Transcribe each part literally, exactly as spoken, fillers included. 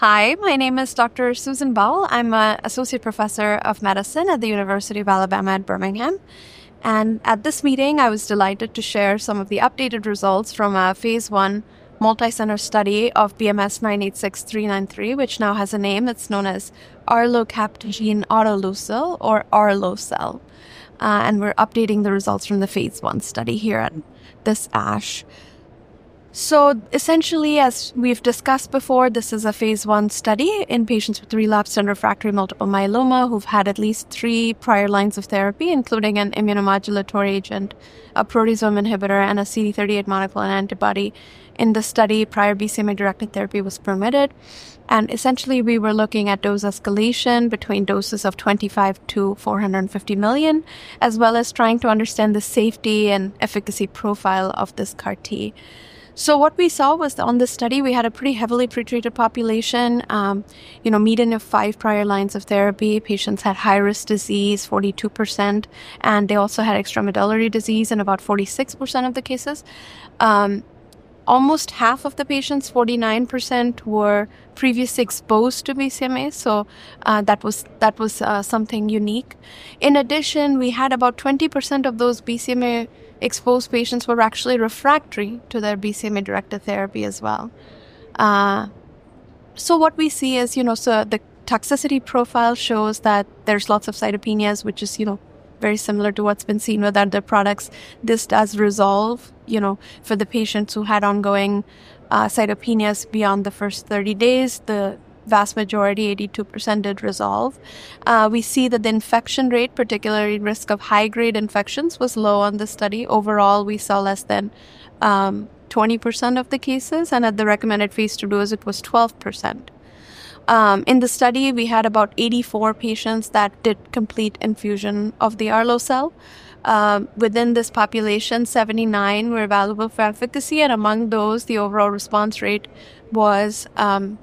Hi, my name is Doctor Susan Bal. I'm an Associate Professor of Medicine at the University of Alabama at Birmingham. And at this meeting, I was delighted to share some of the updated results from a phase one multicenter study of B M S nine eight six three nine three, which now has a name that's known as Arlocabtagene autoleucel, or Arlocel. Uh, and we're updating the results from the phase one study here at this ASH. So essentially, as we've discussed before, this is a phase one study in patients with relapsed and refractory multiple myeloma who've had at least three prior lines of therapy, including an immunomodulatory agent, a proteasome inhibitor, and a C D thirty-eight monoclonal antibody. In the study, prior B C M A-directed therapy was permitted. And essentially, we were looking at dose escalation between doses of twenty-five to four hundred fifty million, as well as trying to understand the safety and efficacy profile of this C A R T. So what we saw was that on this study, we had a pretty heavily pretreated population, um, you know, median of five prior lines of therapy. Patients had high-risk disease, forty-two percent, and they also had extramedullary disease in about forty-six percent of the cases. Um, almost half of the patients, forty-nine percent, were previously exposed to B C M A, so uh, that was that was uh, something unique. In addition, we had about twenty percent of those B C M A exposed patients were actually refractory to their B C M A-directed therapy as well. Uh, so what we see is, you know, so the toxicity profile shows that there's lots of cytopenias, which is, you know, very similar to what's been seen with other products. This does resolve, you know, for the patients who had ongoing uh, cytopenias beyond the first thirty days. The vast majority, eighty-two percent, did resolve. Uh, we see that the infection rate, particularly risk of high-grade infections, was low on the study. Overall, we saw less than um, twenty percent of the cases, and at the recommended phase two dose, it was twelve percent. Um, in the study, we had about eighty-four patients that did complete infusion of the Arlocel. Um, within this population, seventy-nine were evaluable for efficacy, and among those, the overall response rate was um,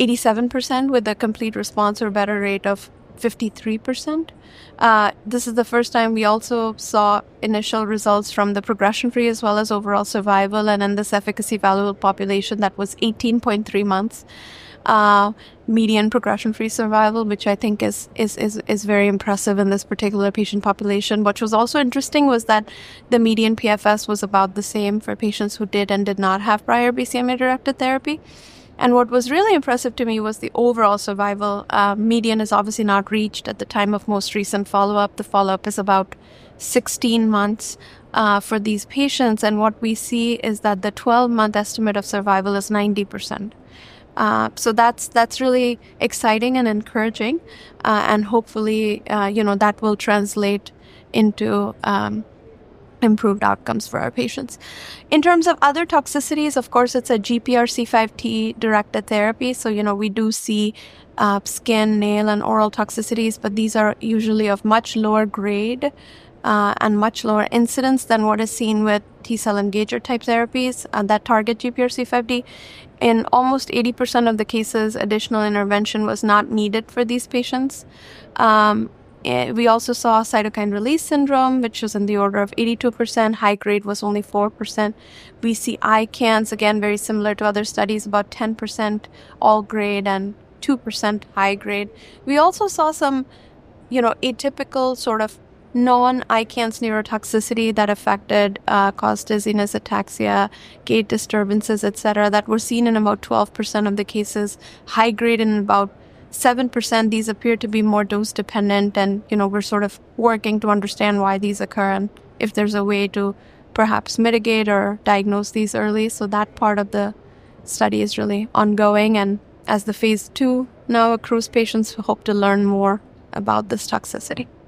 eighty-seven percent, with a complete response or better rate of fifty-three percent. Uh, this is the first time we also saw initial results from the progression-free as well as overall survival, and in this efficacy-valuable population, that was eighteen point three months. Uh, median progression-free survival, which I think is, is, is, is very impressive in this particular patient population. What was also interesting was that the median P F S was about the same for patients who did and did not have prior B C M A-directed therapy. And what was really impressive to me was the overall survival. Uh, median is obviously not reached at the time of most recent follow-up. The follow-up is about sixteen months uh, for these patients. And what we see is that the twelve-month estimate of survival is ninety percent. Uh, so that's that's really exciting and encouraging. Uh, and hopefully, uh, you know, that will translate into Um, improved outcomes for our patients. In terms of other toxicities, of course, it's a G P R C five D directed therapy. So, you know, we do see uh, skin, nail, and oral toxicities, but these are usually of much lower grade uh, and much lower incidence than what is seen with T-cell engager type therapies uh, that target G P R C five D. In almost eighty percent of the cases, additional intervention was not needed for these patients. Um, We also saw cytokine release syndrome, which was in the order of eighty-two percent. High grade was only four percent. We see I CANs, again, very similar to other studies, about ten percent all grade and two percent high grade. We also saw some, you know, atypical sort of non-I CANs neurotoxicity that affected uh, caused dizziness, ataxia, gait disturbances, et cetera, that were seen in about twelve percent of the cases, high grade in about seven percent. These appear to be more dose dependent, and, you know, we're sort of working to understand why these occur and if there's a way to perhaps mitigate or diagnose these early. So that part of the study is really ongoing, and as the phase two now accrues, patients hope to learn more about this toxicity.